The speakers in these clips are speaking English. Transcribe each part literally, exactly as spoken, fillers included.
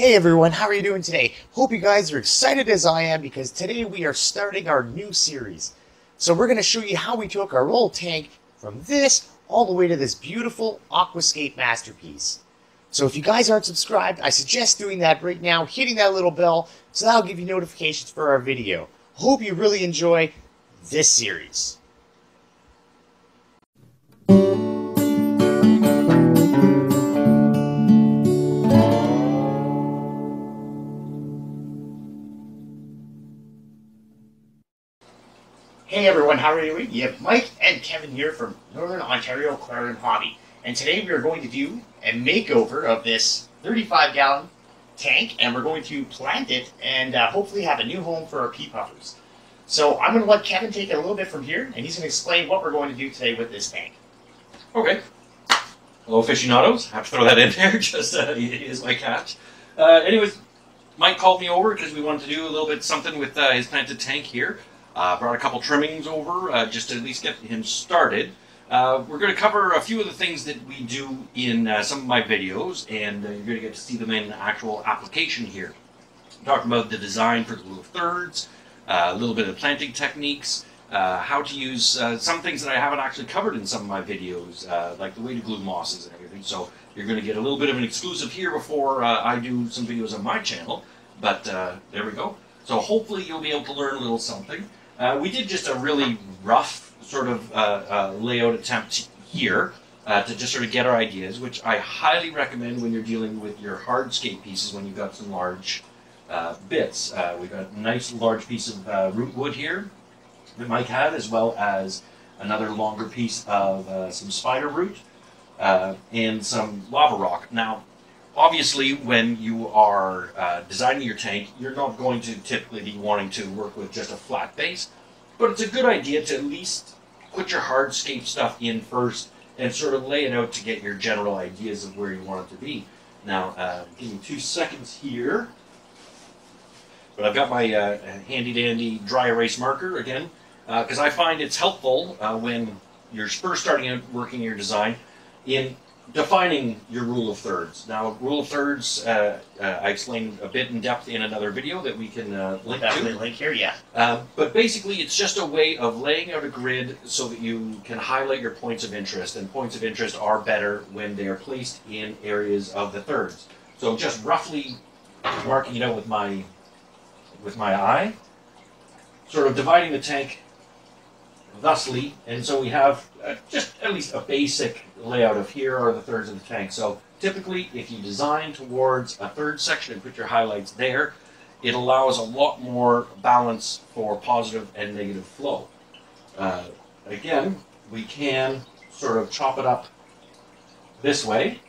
Hey everyone, how are you doing today? Hope you guys are excited as I am, because today we are starting our new series. So we're going to show you how we took our old tank from this all the way to this beautiful aquascape masterpiece. So if you guys aren't subscribed, I suggest doing that right now, hitting that little bell, so that'll give you notifications for our video. Hope you really enjoy this series. Hey everyone, how are you doing? You have Mike and Kevin here from Northern Ontario Aquarium Hobby. And today we are going to do a makeover of this thirty-five gallon tank, and we're going to plant it and uh, hopefully have a new home for our pea puffers. So I'm going to let Kevin take it a little bit from here, and he's going to explain what we're going to do today with this tank. Okay. Hello aficionados. I have to throw that in there, just uh, it is my catch. Uh, anyways, Mike called me over because we wanted to do a little bit something with uh, his planted tank here. Uh, brought a couple trimmings over uh, just to at least get him started. Uh, we're going to cover a few of the things that we do in uh, some of my videos, and uh, you're going to get to see them in actual application here. I'm talking about the design for the blue thirds, uh, a little bit of planting techniques, uh, how to use uh, some things that I haven't actually covered in some of my videos, uh, like the way to glue mosses and everything. So you're going to get a little bit of an exclusive here before uh, I do some videos on my channel, but uh, there we go. So hopefully you'll be able to learn a little something. Uh, we did just a really rough sort of uh, uh, layout attempt here uh, to just sort of get our ideas, which I highly recommend when you're dealing with your hardscape pieces when you've got some large uh, bits. Uh, we've got a nice large piece of uh, root wood here that Mike had, as well as another longer piece of uh, some spider root uh, and some lava rock. Now, obviously, when you are uh, designing your tank, you're not going to typically be wanting to work with just a flat base, but it's a good idea to at least put your hardscape stuff in first and sort of lay it out to get your general ideas of where you want it to be. Now, uh, give me two seconds here, but I've got my uh, handy-dandy dry erase marker again, because uh, I find it's helpful uh, when you're first starting out working your design in defining your rule of thirds. Now, rule of thirds, uh, uh, I explained a bit in depth in another video that we can uh, link Definitely to. link here, yeah. Uh, but basically, it's just a way of laying out a grid so that you can highlight your points of interest, and points of interest are better when they are placed in areas of the thirds. So just roughly marking it out with my, with my eye, sort of dividing the tank thusly, and so we have uh, just at least a basic layout of here are the thirds of the tank. So typically, if you design towards a third section and put your highlights there, it allows a lot more balance for positive and negative flow. Uh, again, we can sort of chop it up this way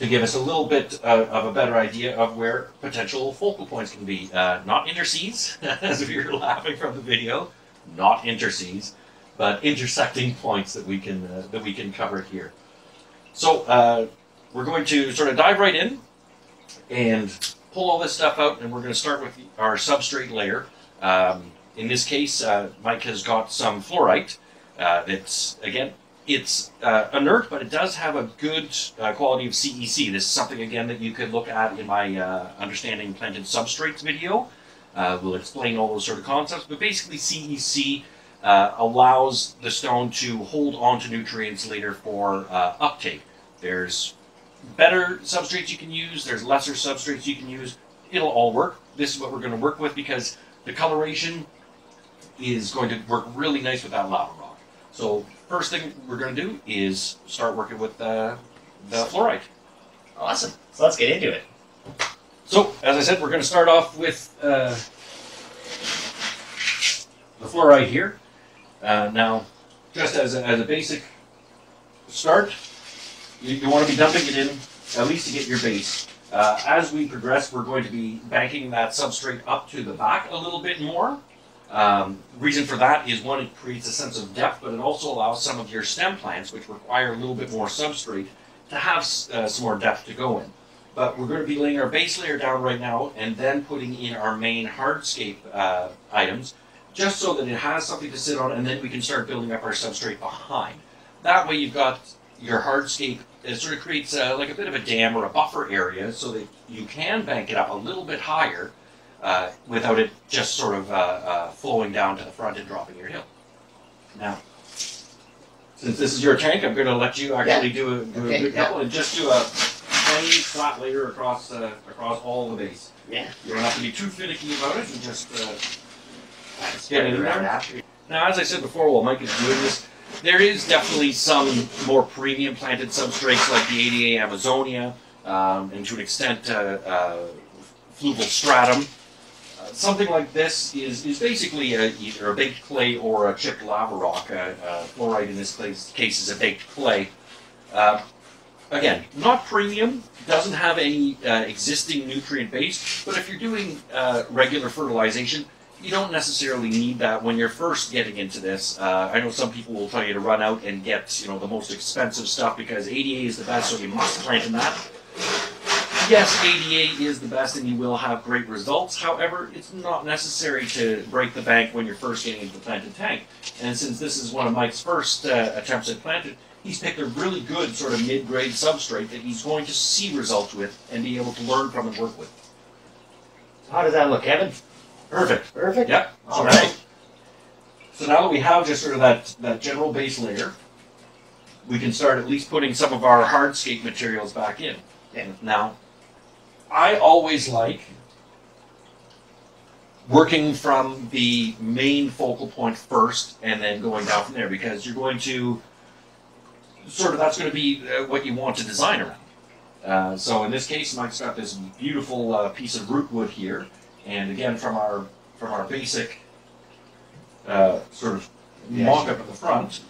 to give us a little bit uh, of a better idea of where potential focal points can be. Uh, not interseas, as if you're laughing from the video, not interseas, but intersecting points that we can uh, that we can cover here. So uh, we're going to sort of dive right in and pull all this stuff out, and we're going to start with our substrate layer. Um, in this case, uh, Mike has got some fluorite uh, that's, again, it's uh, inert, but it does have a good uh, quality of C E C. This is something, again, that you could look at in my uh, Understanding Planted Substrates video. Uh, we'll explain all those sort of concepts, but basically C E C uh, allows the stone to hold on to nutrients later for uh, uptake. There's better substrates you can use, there's lesser substrates you can use. It'll all work. This is what we're going to work with, because the coloration is going to work really nice with that lava rock. So first thing we're going to do is start working with uh, the fluorite. Awesome. So let's get into it. So, as I said, we're going to start off with uh, the fluorite here. Uh, now, just as a, as a basic start, you, you want to be dumping it in at least to get your base. Uh, as we progress, we're going to be banking that substrate up to the back a little bit more. Um, reason for that is, one, it creates a sense of depth, but it also allows some of your stem plants, which require a little bit more substrate, to have uh, some more depth to go in. But we're going to be laying our base layer down right now, and then putting in our main hardscape uh, items, just so that it has something to sit on, and then we can start building up our substrate behind. That way you've got your hardscape, it sort of creates a, like a bit of a dam or a buffer area so that you can bank it up a little bit higher uh, without it just sort of uh, uh, flowing down to the front and dropping your hill. Now, since this is your tank, I'm going to let you actually yeah. do a, do okay, a good yeah. couple and just do a plain flat layer across uh, across all the base. Yeah. You don't have to be too finicky about it. You just uh, get it in there. After. Now, as I said before, while Mike is doing this, there is definitely some more premium planted substrates like the A D A Amazonia um, and to an extent uh, uh, Fluval Stratum. Uh, something like this is, is basically a, either a baked clay or a chipped lava rock. Uh, uh, fluorite in this case, case is a baked clay. Uh, again, not premium, doesn't have any uh, existing nutrient base, but if you're doing uh, regular fertilization, you don't necessarily need that when you're first getting into this. Uh, I know some people will tell you to run out and get, you know, the most expensive stuff because A D A is the best, so you must plant in that. Yes, A D A is the best and you will have great results. However, it's not necessary to break the bank when you're first getting into the planted tank. And since this is one of Mike's first uh, attempts at planted, he's picked a really good sort of mid-grade substrate that he's going to see results with and be able to learn from and work with. How does that look, Kevin? Perfect. Perfect. Yep. All right. So now that we have just sort of that, that general base layer, we can start at least putting some of our hardscape materials back in. And now, I always like working from the main focal point first and then going down from there, because you're going to sort of, that's going to be what you want to design around. Uh, so in this case, Mike's got this beautiful uh, piece of root wood here. And again, from our from our basic uh, sort of yeah, mock-up at the front.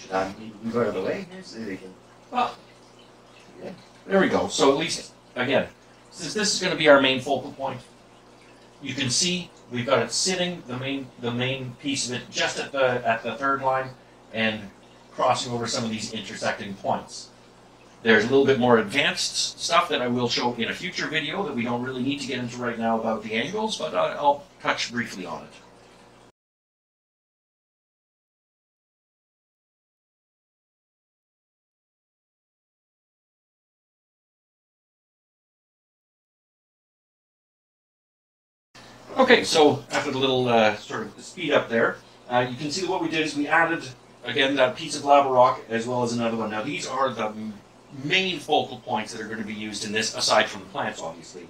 Should I move out of the way? Well, yeah. There we go. So at least, again, since this is going to be our main focal point, you can see we've got it sitting, the main the main piece of it, just at the at the third line, and crossing over some of these intersecting points. There's a little bit more advanced stuff that I will show in a future video that we don't really need to get into right now about the angles, but I'll touch briefly on it. Okay, so after the little uh, sort of speed up there, uh, you can see that what we did is we added, again, that piece of lava rock as well as another one. Now these are the main focal points that are going to be used in this, aside from the plants, obviously.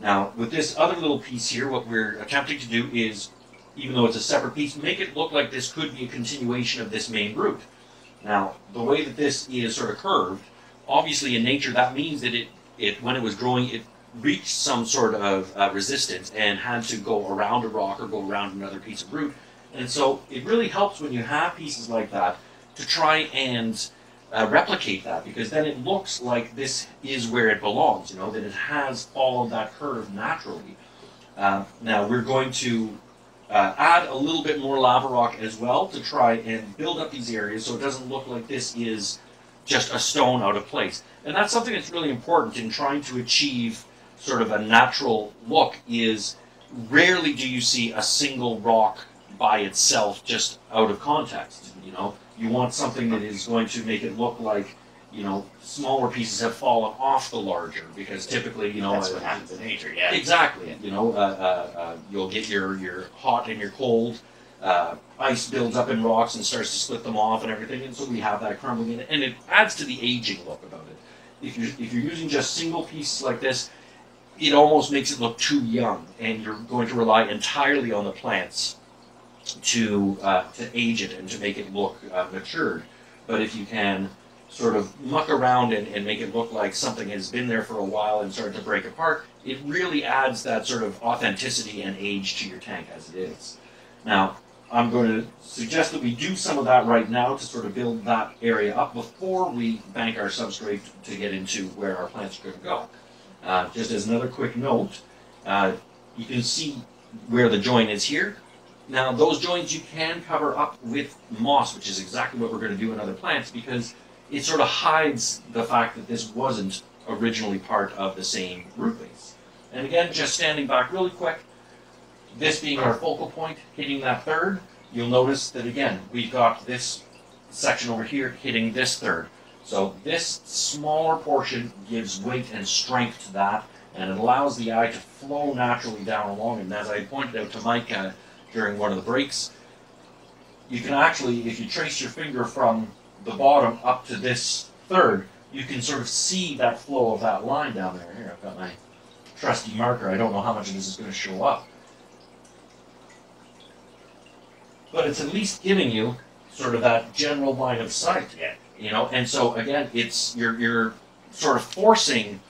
Now, with this other little piece here, what we're attempting to do is, even though it's a separate piece, make it look like this could be a continuation of this main root. Now, the way that this is sort of curved, obviously in nature, that means that it, it when it was growing, it reached some sort of uh, resistance and had to go around a rock or go around another piece of root. And so it really helps when you have pieces like that to try and Uh, replicate that, because then it looks like this is where it belongs, you know, that it has followed that curve naturally. Uh, now we're going to uh, add a little bit more lava rock as well to try and build up these areas so it doesn't look like this is just a stone out of place. And that's something that's really important in trying to achieve sort of a natural look, is rarely do you see a single rock by itself just out of context, you know. You want something that is going to make it look like, you know, smaller pieces have fallen off the larger, because typically, you know, that's what happens in nature. Yeah, exactly. Yeah. You know, uh, uh, uh, you'll get your your hot and your cold. Uh, ice builds up in rocks and starts to split them off and everything, and so we have that crumbling, and it adds to the aging look about it. If you if you're using just single pieces like this, it almost makes it look too young, and you're going to rely entirely on the plants to uh, to age it and to make it look uh, matured. But if you can sort of muck around and, and make it look like something has been there for a while and started to break apart, it really adds that sort of authenticity and age to your tank as it is. Now, I'm going to suggest that we do some of that right now to sort of build that area up before we bank our substrate to get into where our plants are going to go. Uh, just as another quick note, uh, you can see where the join is here. Now, those joins you can cover up with moss, which is exactly what we're going to do in other plants, because it sort of hides the fact that this wasn't originally part of the same root base. And again, just standing back really quick, this being our focal point, hitting that third, you'll notice that again, we've got this section over here hitting this third. So this smaller portion gives weight and strength to that, and it allows the eye to flow naturally down along. And as I pointed out to Mike uh, during one of the breaks, you can actually, if you trace your finger from the bottom up to this third, you can sort of see that flow of that line down there. Here, I've got my trusty marker. I don't know how much of this is going to show up. But it's at least giving you sort of that general line of sight, you know. And so again, it's you're you're sort of forcing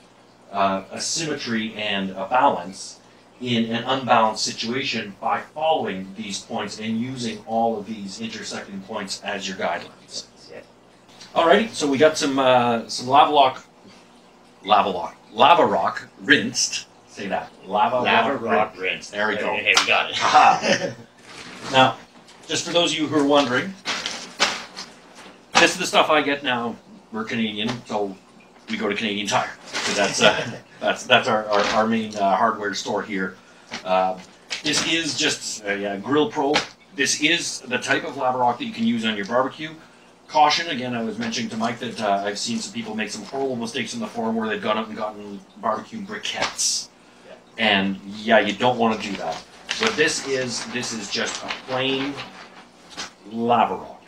uh, a symmetry and a balance in an unbalanced situation by following these points and using all of these intersecting points as your guidelines. Alrighty, so we got some uh, some lava rock, lava rock, lava rock rinsed. Say that, lava, lava rock, rock rinsed. There we go. Hey, we got it. Aha. Now, just for those of you who are wondering, this is the stuff I get now. We're Canadian, so we go to Canadian Tire. So that's uh, that's that's our our, our main uh, hardware store here. Uh, this is just a uh, Grill Pro. This is the type of lava rock that you can use on your barbecue. Caution, again, I was mentioning to Mike that uh, I've seen some people make some horrible mistakes in the forum where they've gone up and gotten barbecue briquettes. Yeah. And yeah, you don't want to do that. But this is this is just a plain lava rock.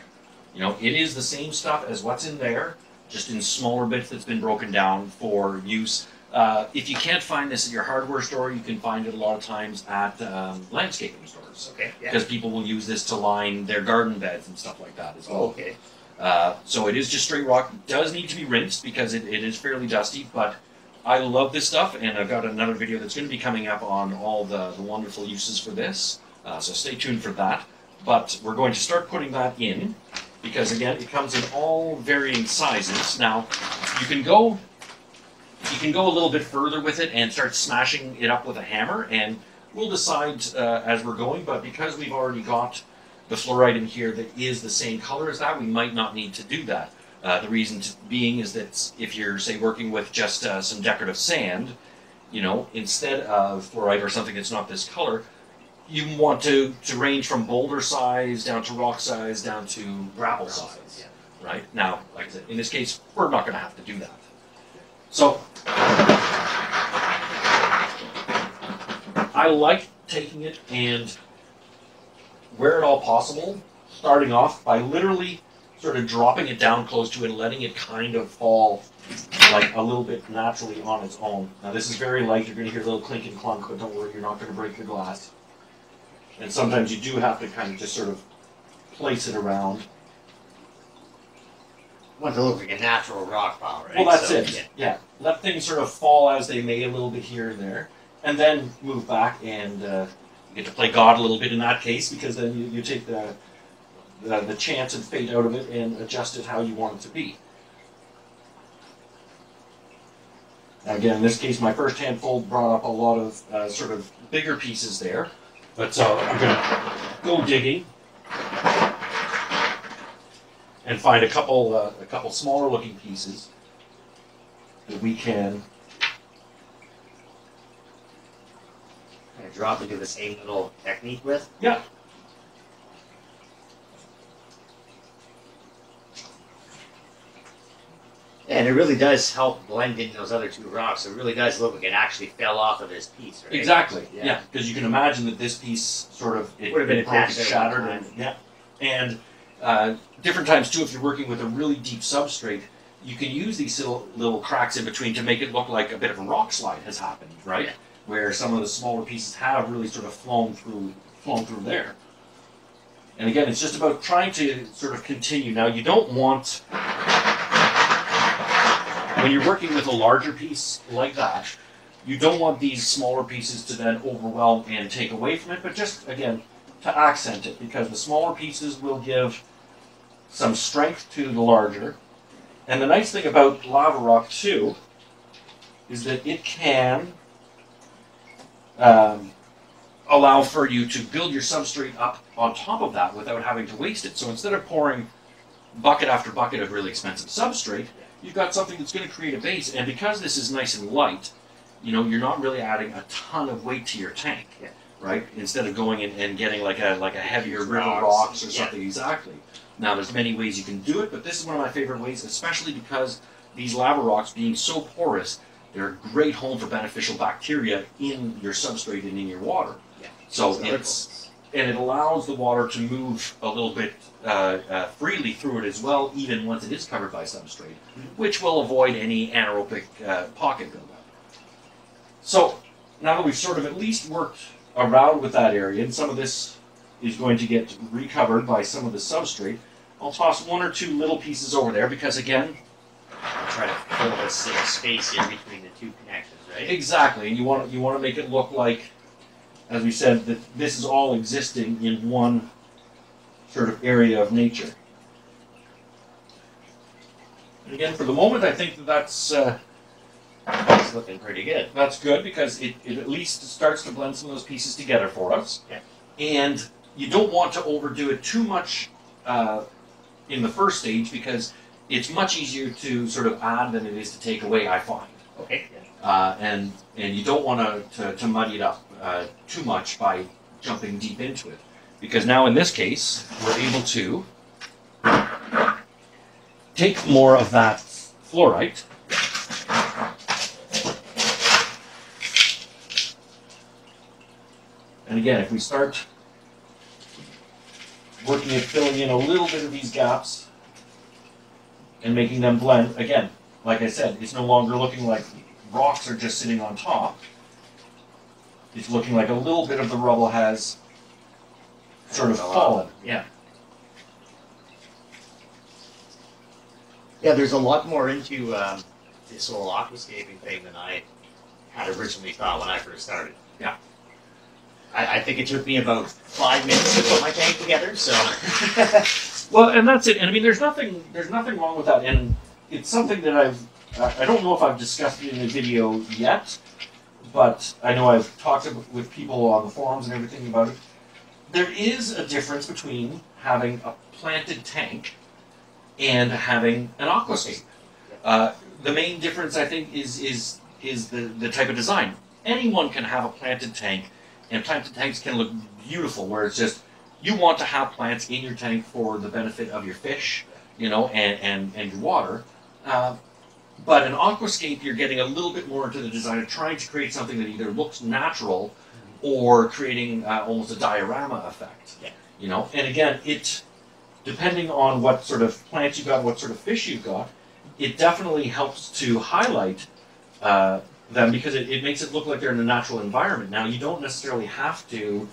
You know, it is the same stuff as what's in there, just in smaller bits that's been broken down for use. Uh, if you can't find this at your hardware store, you can find it a lot of times at um, landscaping stores. Okay. Because yeah. people will use this to line their garden beds and stuff like that as well. Oh, okay. Uh, so it is just straight rock. It does need to be rinsed because it, it is fairly dusty, but I love this stuff, and I've got another video that's going to be coming up on all the, the wonderful uses for this, uh, so stay tuned for that. But we're going to start putting that in, because again, it comes in all varying sizes. Now, you can go, you can go a little bit further with it and start smashing it up with a hammer, and we'll decide uh, as we're going, but because we've already got the fluorite in here that is the same color as that, we might not need to do that. Uh, the reason to being is that if you're, say, working with just uh, some decorative sand, you know, instead of fluorite or something that's not this color, you want to, to range from boulder size down to rock size down to gravel size, size yeah. right? Now, like I said, in this case, we're not going to have to do that. So, I like taking it and, where at all possible, starting off by literally sort of dropping it down close to it and letting it kind of fall like a little bit naturally on its own. Now this is very light, you're going to hear a little clink and clunk, but don't worry, you're not going to break your glass. And sometimes you do have to kind of just sort of place it around. I want it to look like a natural rock pile, right? Well, that's so, it. Yeah. yeah. Let things sort of fall as they may a little bit here and there, and then move back and uh, you get to play God a little bit in that case, because then you, you take the The, the chance and fate out of it and adjust it how you want it to be. Now again, in this case, my first handful brought up a lot of uh, sort of bigger pieces there, but so I'm going to go digging and find a couple uh, a couple smaller looking pieces that we can kind of drop and do the same little technique with. Yeah. And it really does help blend in those other two rocks. It really does look like it actually fell off of this piece, right? Exactly. Yeah, because yeah, you can imagine that this piece sort of it would have been attached, shattered, and yeah. And uh, different times too, if you're working with a really deep substrate, you can use these little, little cracks in between to make it look like a bit of a rock slide has happened, right? Yeah. Where some of the smaller pieces have really sort of flown through, flown through there. And again, it's just about trying to sort of continue. Now, you don't want. When you're working with a larger piece like that, you don't want these smaller pieces to then overwhelm and take away from it, but just, again, to accent it, because the smaller pieces will give some strength to the larger. And the nice thing about lava rock, too, is that it can um, allow for you to build your substrate up on top of that without having to waste it. So instead of pouring bucket after bucket of really expensive substrate, you've got something that's going to create a base, and because this is nice and light, you know, you're not really adding a ton of weight to your tank. Yeah. right? Instead of going in and getting like a like a heavier river rocks, rocks or something. Yeah. Exactly. Now there's many ways you can do it, but this is one of my favorite ways, especially because these lava rocks being so porous, they're a great home for beneficial bacteria in your substrate and in your water. Yeah. So it's, and it allows the water to move a little bit uh, uh, freely through it as well, even once it is covered by substrate, mm-hmm. which will avoid any anaerobic uh, pocket buildup. So now that we've sort of at least worked around with that area, and some of this is going to get recovered by some of the substrate, I'll toss one or two little pieces over there because, again, I'll try to fill this little space in between the two connections, right? Exactly, and you want you want to make it look like, as we said, that this is all existing in one sort of area of nature. And again, for the moment, I think that that's uh, that's looking pretty good. That's good because it, it at least starts to blend some of those pieces together for us. Yeah. And you don't want to overdo it too much uh, in the first stage because it's much easier to sort of add than it is to take away, I find. Okay. Uh, and and you don't want to, to, to muddy it up uh, too much by jumping deep into it. Because now in this case, we're able to take more of that fluorite . And again, if we start working at filling in a little bit of these gaps and making them blend, again, like I said, it's no longer looking like rocks are just sitting on top. It's looking like a little bit of the rubble has sort of fallen. Yeah. Yeah, there's a lot more into um, this whole aquascaping thing than I had originally thought when I first started. Yeah. I think it took me about five minutes to put my tank together, so. Well, and that's it. And I mean, there's nothing, there's nothing wrong with that. And it's something that I've, I don't know if I've discussed it in a video yet, but I know I've talked with people on the forums and everything about it. There is a difference between having a planted tank and having an aquascape. Uh, the main difference, I think, is, is, is the, the type of design. Anyone can have a planted tank. And planted tanks can look beautiful, where it's just, you want to have plants in your tank for the benefit of your fish, you know, and, and, and your water. Uh, but an aquascape, you're getting a little bit more into the design of trying to create something that either looks natural or creating uh, almost a diorama effect, you know. And again, it, depending on what sort of plants you've got, what sort of fish you've got, it definitely helps to highlight uh, them because it, it makes it look like they're in a natural environment. Now, you don't necessarily have to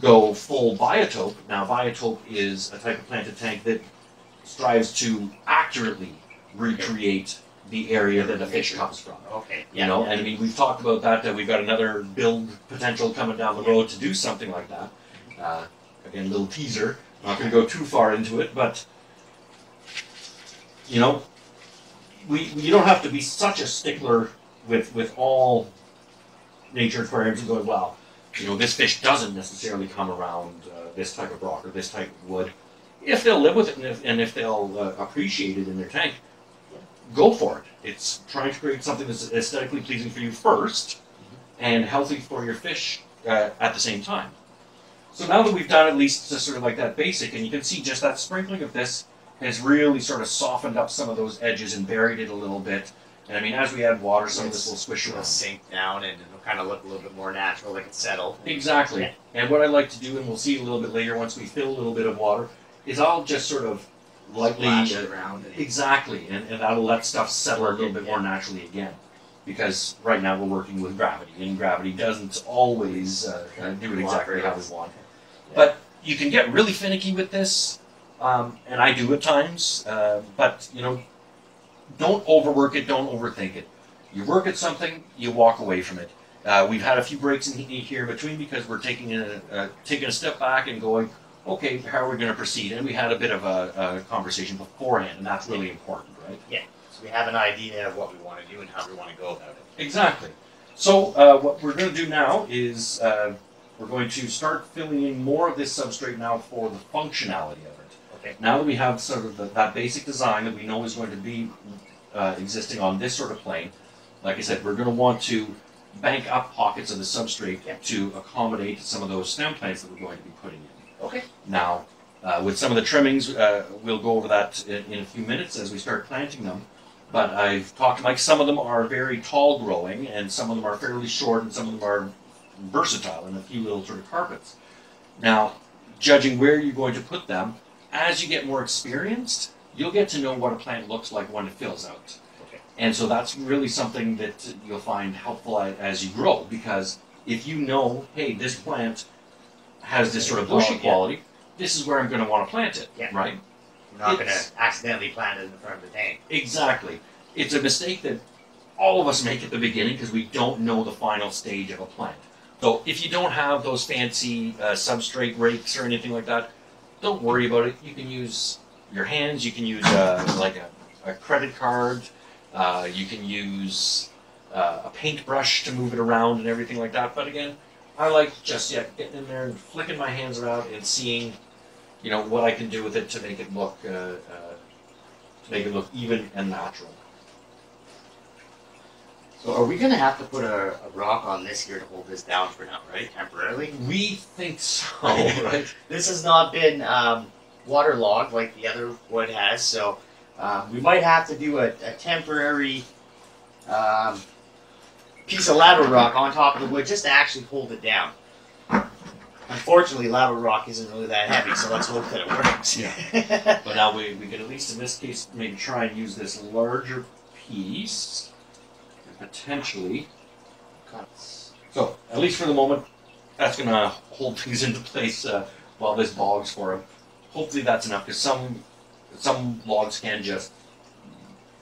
go full biotope. Now, biotope is a type of planted tank that strives to accurately recreate the area that a fish comes from. Okay. You know, and I mean, we've talked about that, that we've got another build potential coming down the road to do something like that. Uh, again, a little teaser. I'm not going to go too far into it, but, you know, we, you don't have to be such a stickler with with all nature aquariums and going, well, you know, this fish doesn't necessarily come around uh, this type of rock or this type of wood. If they'll live with it and if, and if they'll uh, appreciate it in their tank, go for it. It's trying to create something that's aesthetically pleasing for you first and healthy for your fish uh, at the same time. So now that we've done at least just sort of like that basic, and you can see just that sprinkling of this has really sort of softened up some of those edges and buried it a little bit. And I mean, as we add water, some it's, of this will swish around. It'll sink down and it'll kind of look a little bit more natural, like it's settled. Exactly. Yeah. And what I like to do, and we'll see a little bit later once we fill a little bit of water, is I'll just sort of lightly splash it around. And exactly. And, and that'll let stuff settle a little bit yeah. more naturally again. Because right now we're working with gravity, and gravity doesn't always uh, do it exactly how we want. Yeah. But you can get really finicky with this, um, and I do at times, uh, but, you know, don't overwork it, don't overthink it. You work at something, you walk away from it. Uh, we've had a few breaks in here in between because we're taking a, uh, taking a step back and going, okay, how are we going to proceed? And we had a bit of a, a conversation beforehand, and that's really important, right? Yeah, so we have an idea of what we want to do and how we want to go about it. Exactly. So uh, what we're going to do now is uh, we're going to start filling in more of this substrate now for the functionality of it. Now that we have sort of the, that basic design that we know is going to be uh, existing on this sort of plane, like I said, we're going to want to bank up pockets of the substrate yep. to accommodate some of those stem plants that we're going to be putting in. Okay. Now, uh, with some of the trimmings, uh, we'll go over that in, in a few minutes as we start planting them. But I've talked, like some of them are very tall growing, and some of them are fairly short, and some of them are versatile in a few little sort of carpets. Now, judging where you're going to put them, as you get more experienced, you'll get to know what a plant looks like when it fills out. Okay. And so that's really something that you'll find helpful as you grow, because if you know, hey, this plant has this sort of bushy quality, this is where I'm going to want to plant it, yeah. right? You're not going to accidentally plant it in the front of the tank. Exactly. It's a mistake that all of us make at the beginning because we don't know the final stage of a plant. So if you don't have those fancy uh, substrate rakes or anything like that, don't worry about it. You can use your hands, you can use uh, like a, a credit card, uh, you can use uh, a paintbrush to move it around and everything like that. But again, I like just yeah, getting in there and flicking my hands around and seeing, you know, what I can do with it to make it look, uh, uh, to make it look even and natural. So are we going to have to put a, a rock on this here to hold this down for now, right? Temporarily? We think so, right? This has not been um, waterlogged like the other wood has, so um, we might have to do a, a temporary um, piece of lava rock on top of the wood just to actually hold it down. Unfortunately, lava rock isn't really that heavy, so let's hope that it works. Yeah. But now we, we can at least in this case maybe try and use this larger piece. Potentially cuts. So, at least for the moment, that's going to hold things into place uh, while this bogs for him. Hopefully that's enough, because some some logs can just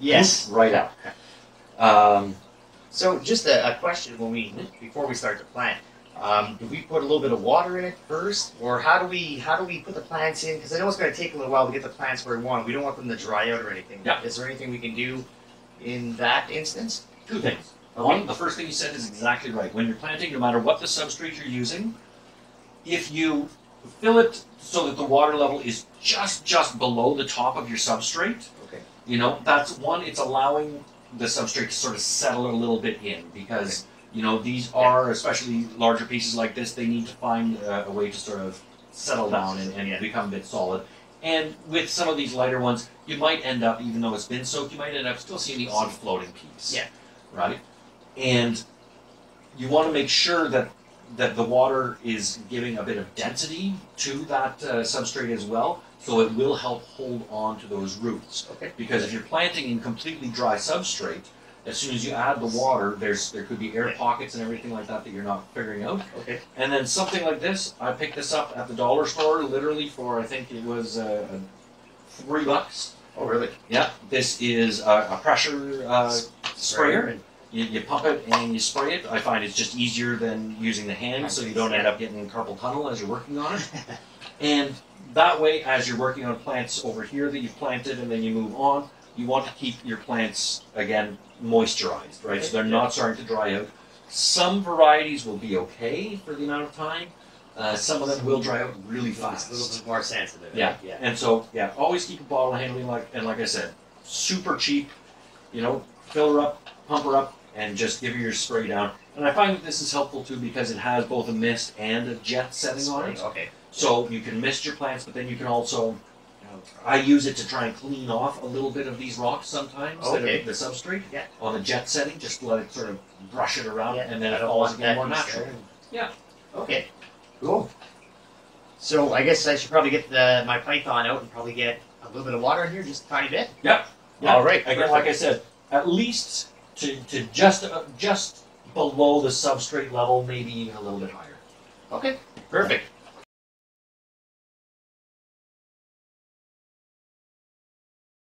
yes right out. Um, so, just a, a question when we before we start to plant, um, do we put a little bit of water in it first, or how do we how do we put the plants in? Because I know it's going to take a little while to get the plants where we want. We don't want them to dry out or anything. Yeah. Is there anything we can do in that instance? Two things. One, the first thing you said is exactly right. When you're planting, no matter what the substrate you're using, if you fill it so that the water level is just, just below the top of your substrate, okay. you know, that's one, it's allowing the substrate to sort of settle a little bit in because, okay. you know, these are, yeah. especially larger pieces like this, they need to find a, a way to sort of settle down and, and yeah. become a bit solid. And with some of these lighter ones, you might end up, even though it's been soaked, you might end up still seeing the odd floating piece. Yeah. Right, and you want to make sure that that the water is giving a bit of density to that uh, substrate as well, so it will help hold on to those roots. Okay. Because if you're planting in completely dry substrate, as soon as you add the water, there's there could be air pockets and everything like that that you're not figuring out. Okay. And then something like this, I picked this up at the dollar store, literally for I think it was uh, three bucks. Oh really? Yeah. This is a, a pressure. Uh, sprayer. You, you pump it and you spray it. I find it's just easier than using the hand, so you don't end up getting carpal tunnel as you're working on it. And that way, as you're working on plants over here that you've planted and then you move on, you want to keep your plants, again, moisturized, right? So they're not starting to dry out. Some varieties will be okay for the amount of time. Uh, some of them will dry out really fast. A little bit more sensitive. Yeah. yeah. And so, yeah, always keep a bottle handling, like, and like I said, super cheap, you know, fill her up, pump her up, and just give her your spray down. And I find that this is helpful too because it has both a mist and a jet setting on it. Okay. So you can mist your plants, but then you can also, I use it to try and clean off a little bit of these rocks sometimes, okay. the substrate, yeah. on the jet setting, just let it sort of brush it around, yeah. and then it falls again more natural. Yeah. Okay. Cool. So I guess I should probably get the, my python out and probably get a little bit of water in here, just a tiny bit. Yep. Yeah. All right. Again, perfect. Like I said, at least to, to just uh, just below the substrate level, maybe even a little bit higher. Okay, perfect.